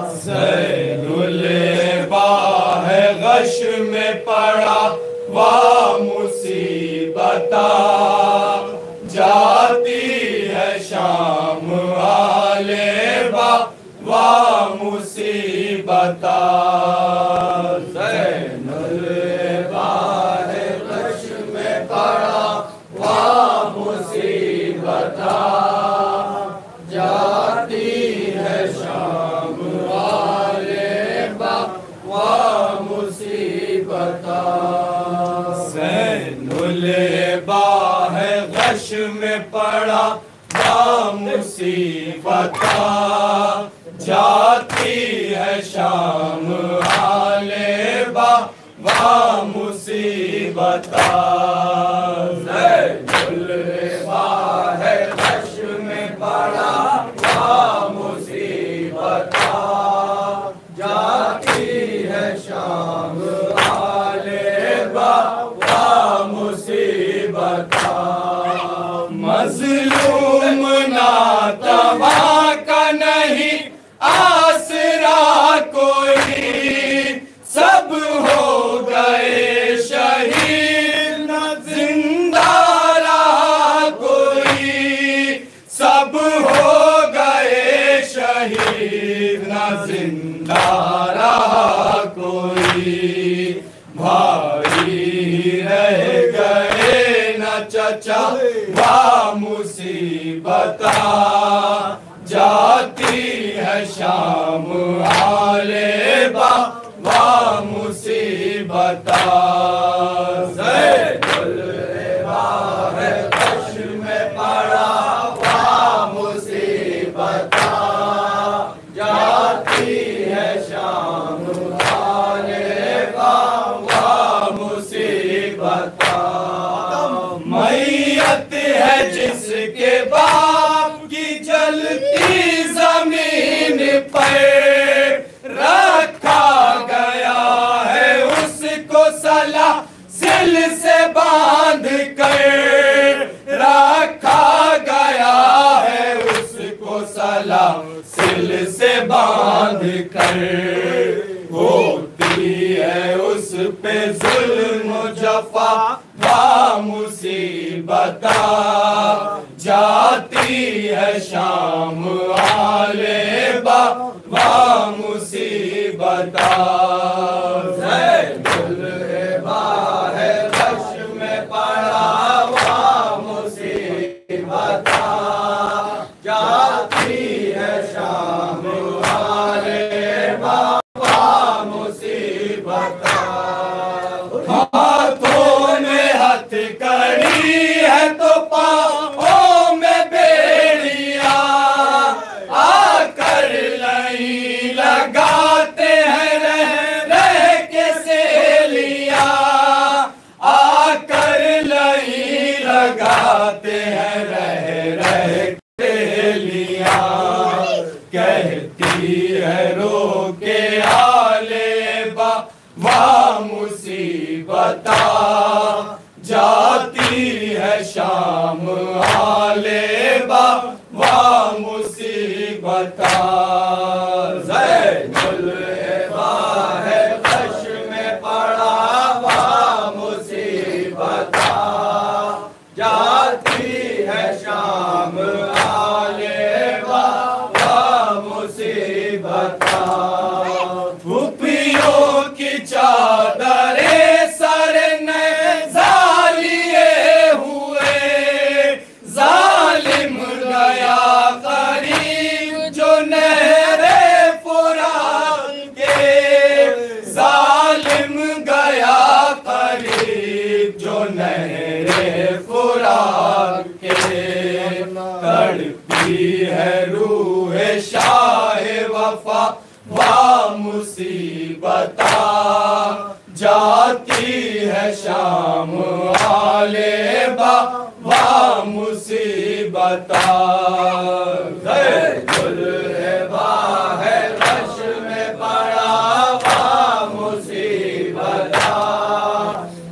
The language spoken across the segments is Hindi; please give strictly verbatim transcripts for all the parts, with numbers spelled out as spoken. ज़ैनुल एबा है गश में पड़ा वा मुसीबता, जाती है शाम आले बा वा मुसीबता। ज़ैनुल एबा है गश में पड़ा वा मुसीबता, जाती है शाम मुसीबता। ज़ैनुल एबा है गश में पड़ा वा मुसीबता, जाती है शाम आले बा वा मुसीबता। ज़ैनुल एबा है गश में पड़ा वा मुसीबता, जाती है शाम आले बा वा मुसीबता। मजलूम ना तबाह का नहीं आसरा कोई, सब हो गए शहीद न जिंदा रहा कोई, सब हो गए शहीद न जिंदा रहा कोई। भाई रह गए न चचा वा मुसीबता, जाती है शाम आले बा वा मुसीबता। ज़ैनुल एबा है गश में पड़ा वा मुसीबता, जाती है शाम आले बा वा मुसीबता। मैयत है जिसके बाप की जलती जमीन पर, रखा गया है उसको सलासिल से बांध कर, रखा गया है उसको सलासिल से बांध कर। होती है उस पे जुल्म जफा वा मुसीबता, जाती है शाम आले बा वा मुसीबता। ज़ैनुल एबा है गश में पड़ा वा मुसीबता, जाती है शाम आले बा वा मुसीबता। कड़ी है तो पाँवों में बेड़िया, आकर नहीं लगाते हैं रह रह के सेलिया, आकर नहीं लगाते हैं रह रह के सेलिया। कहती है रो के आले बा वा मुसीबता, जाती है शाम आले बा वा मुसीबता। ज़ैनुल एबा है गश में पड़ा वा मुसीबता, जाती है शाम आले बा वा मुसीबता। फूफियों की चादरे सर ने है रूहे शाहे वफा वा मुसीबता, जाती है शाम आले बा वा मुसीबता। ज़ैनुल एबा है गश में पड़ा वा मुसीबता,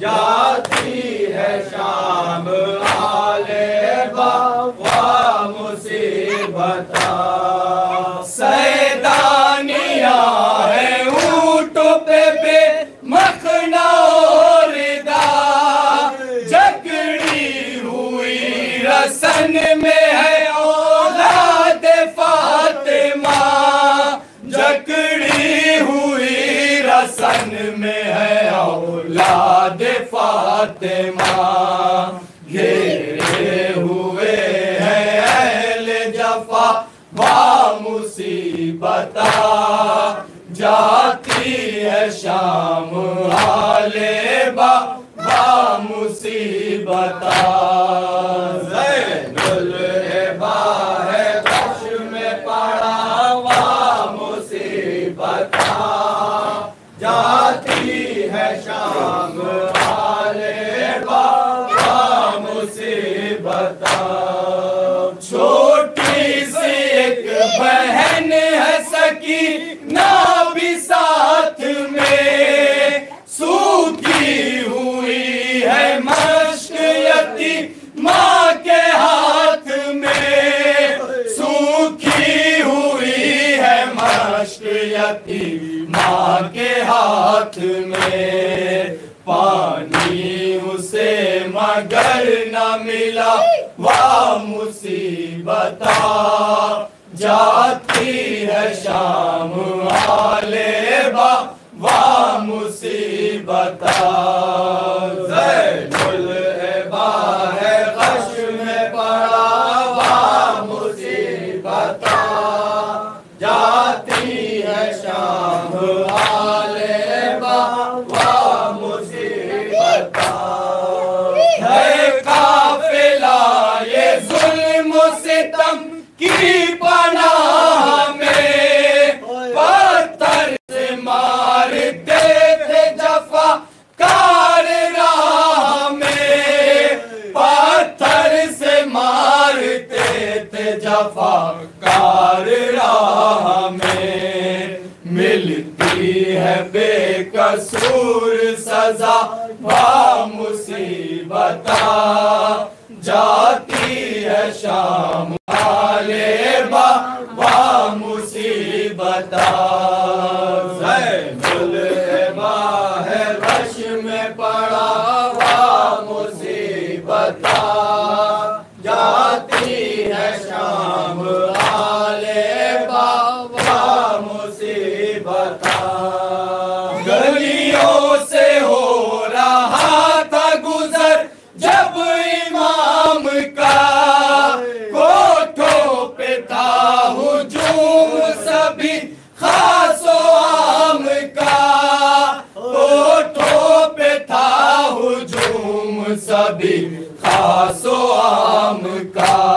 जाती है शाम आले बा वा मुसीबता। सैदानी औलाद फातिमा घेरे हुए हैं अहले जफा वा मुसीबता। जाती है शाम आले बा वा मुसीबता। ज़ैनुल एबा है गश में पड़ा वा मुसीबता। जाती है शाम आले बा वा मुसीबता। छोटी सी एक बहन है सकी ना भी साथ में। सूखी हुई है मश्क यती माँ के हाथ में। सूखी हुई है मश्क यती माँ के हाथ में। पानी उसे मगर न मिला वा मुसीबता। जाती है शाम आले बा वा मुसीबता। ज़ैनुल एबा है गश में पड़ा वा मुसीबता। जाती है शाम आले बा वा मुसीबता। है काफिला ये जुल्म सितम की पनाह में। पत्थर से मारते थे जफा कार राह में। पत्थर से मारते थे जफा कार राह में। मिलती है बेकसूर सजा वा मुसीबता। जाती है शाम बा वा मुसीबता। ज़ैनुल एबा है गश में पड़ा वा मुसीबता। जाती है शाम आले बा वा मुसीबता। गलियों से हो रहा था गुजर जब इमाम का। सभी खासो आम का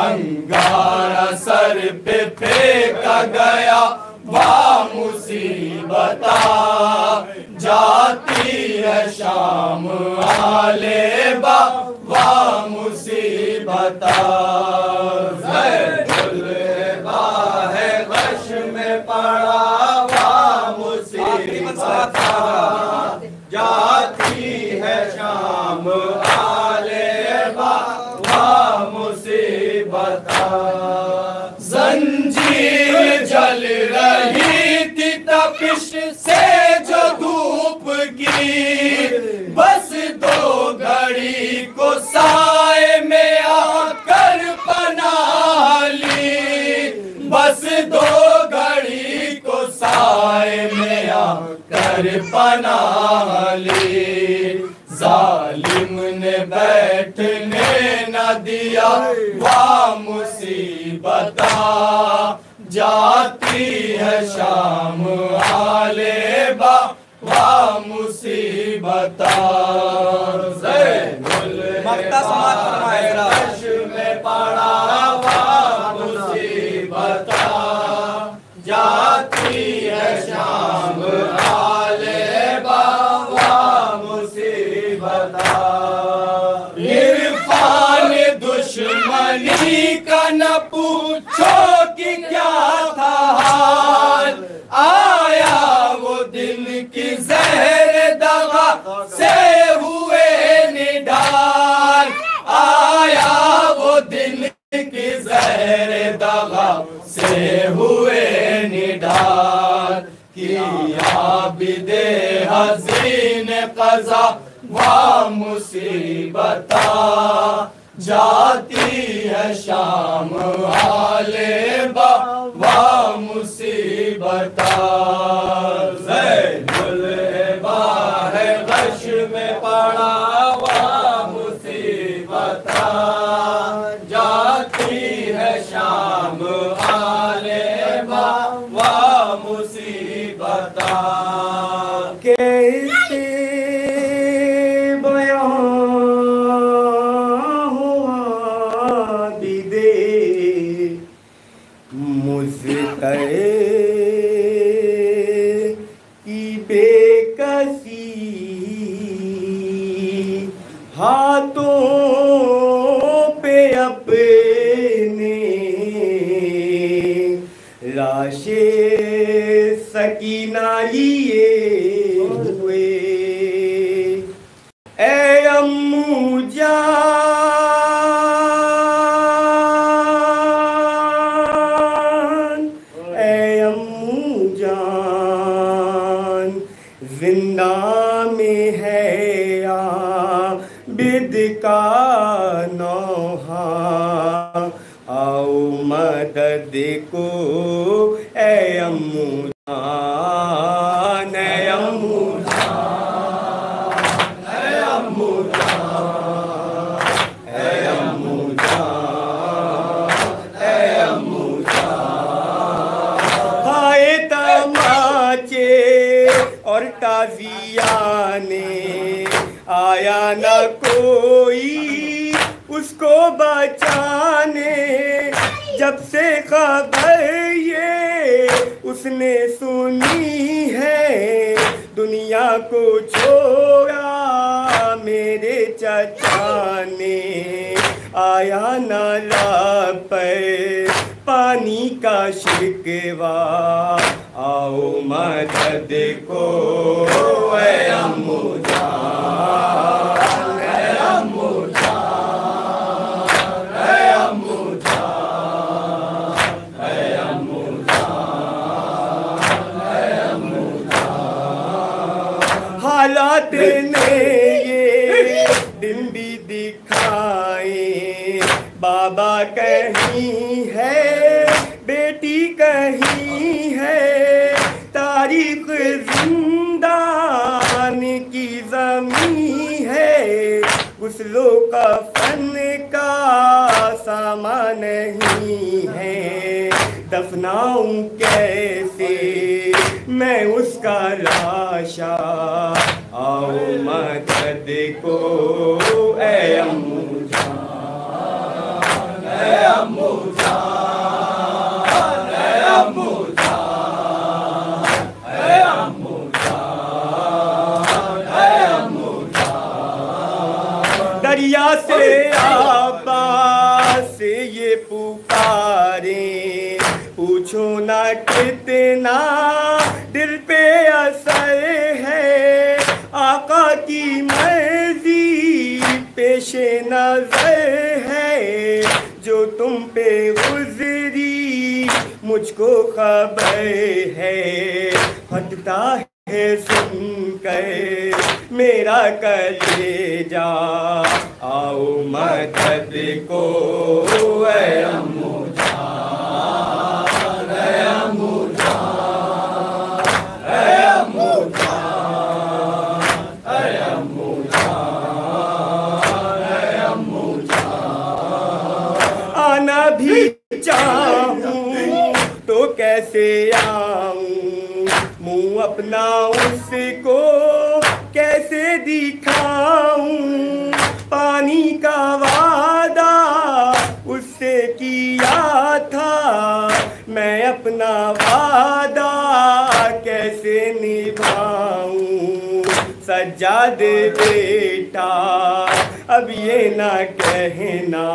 अंगारा सर पे फेंका गया वा मुसीबता। जाती है शाम आले बा वा मुसीबता। ज़ैनुल एबा है गश में पड़ा वा मुसीबता। जाती है शाम आले बा वा मुसीबता। जंजीर जल रही थी तपिश से जो धूप की। बस दो घड़ी को साए में आकर पनाह ली। बस दो घड़ी को साए में आकर पनाह ली। जालिम ने बैठने न दिया वा मुसीबता। जाती है शाम आले बा वा मुसीबता। ज़ैनुल एबा है गश में पड़ा वा मुसीबता। जाती है शाम आले बा वा मुसीबता। इरफान दुश्मनी का न पूछो कि क्या था हाल। आया वो दिन की जहर दवा से हुए निडाल। आया वो दिन की जहर दवा से हुए निडाल। किया बिदे हसीन कजा वा मुसीबता। जाती है शाम आले बा वा मुसीबता। ज़ैनुल एबा है सकीना लिए हुए। ए अम्मू जान, ए अम्मू जान, जिंदा में है आबिद का नौहा, आओ मदद को ए अम्मू जान, ए अम्मू जान, ए अम्मू जान, ए अम्मू जान, ए अम्मू जान। हाय तमाचे और ताजियाने आया ना कोई उसको बचाने, जब से खबर ये उसने सुनी है दुनिया को छोड़ा मेरे चाचा ने, आया नाला पर पानी का शिकवा, आओ मदद को ऐ अम्मू जान, ऐ अम्मू जान, हालात ने ये दिन भी दिखाए, बाबा कहीं है बेटी कहीं है, तारीख जिंदा की जमी है, गुस्लों का फन का सामान नहीं है, दफनाऊं कैसे मैं उसका लाशा, आओ मदद को ऐ अम्मू जान, ऐ अम्मू जान, ऐ अम्मू जान, ऐ अम्मू जान, ऐ अम्मू जान। दरिया से आबास से ये पुकारे, पूछो ना कितना दिल पे असर है, आका की मर्जी पेशे नजर है, जो तुम पे गुजरी मुझको खबर है, फटता है सुनकर मेरा कलेजा, आओ मदद को ऐ अम्मू जान, ऐ अम्मू जान, ऐ अम्मू जान, ऐ अम्मू जान, ऐ अम्मू जान। आना भी चाहूं तो कैसे आऊं, मुँह अपना उसको कैसे दिखाऊं, पानी का वादा उससे किया था मैं, अपना वादा कैसे निभाऊं, सज्जाद बेटा अब ये ना कहना,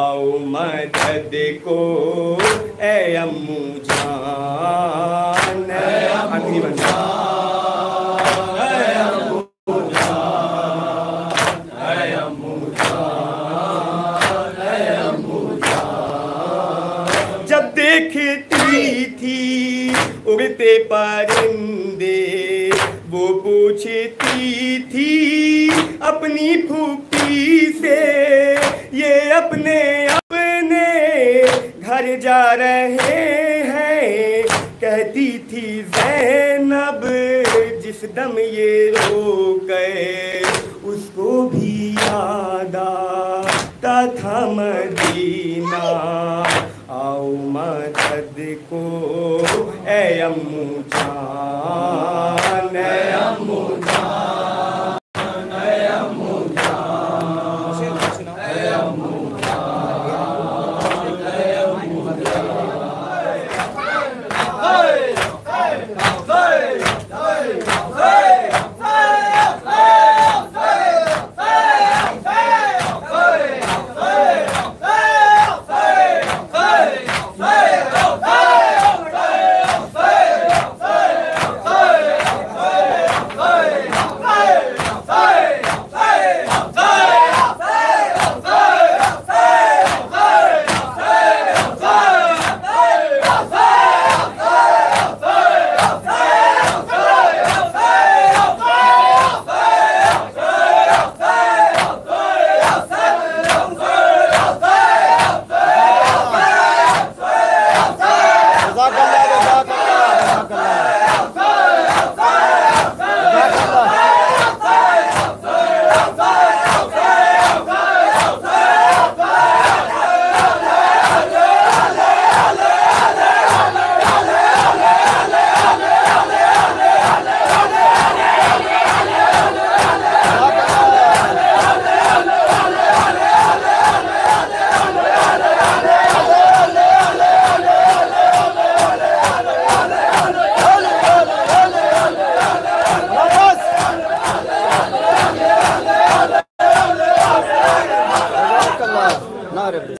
आओ मदद को ऐ अम्मू जान, ऐ अम्मू जान, ऐ अम्मू जान, ऐ अम्मू जान, ऐ अम्मू जान। जब देखती थी उड़ते परिंदे, वो पूछती थी अपनी फूफी से, ये अपने अपने घर जा रहे हैं, कहती थी ज़ैनब जिस दम ये रो गए, उसको भी याद आता था मदीना, आओ मदद को ऐ अम्मू जान, ऐ अम्मू जान, ऐ अम्मू जान, ऐ अम्मू जान, ऐ अम्मू जान। Hey!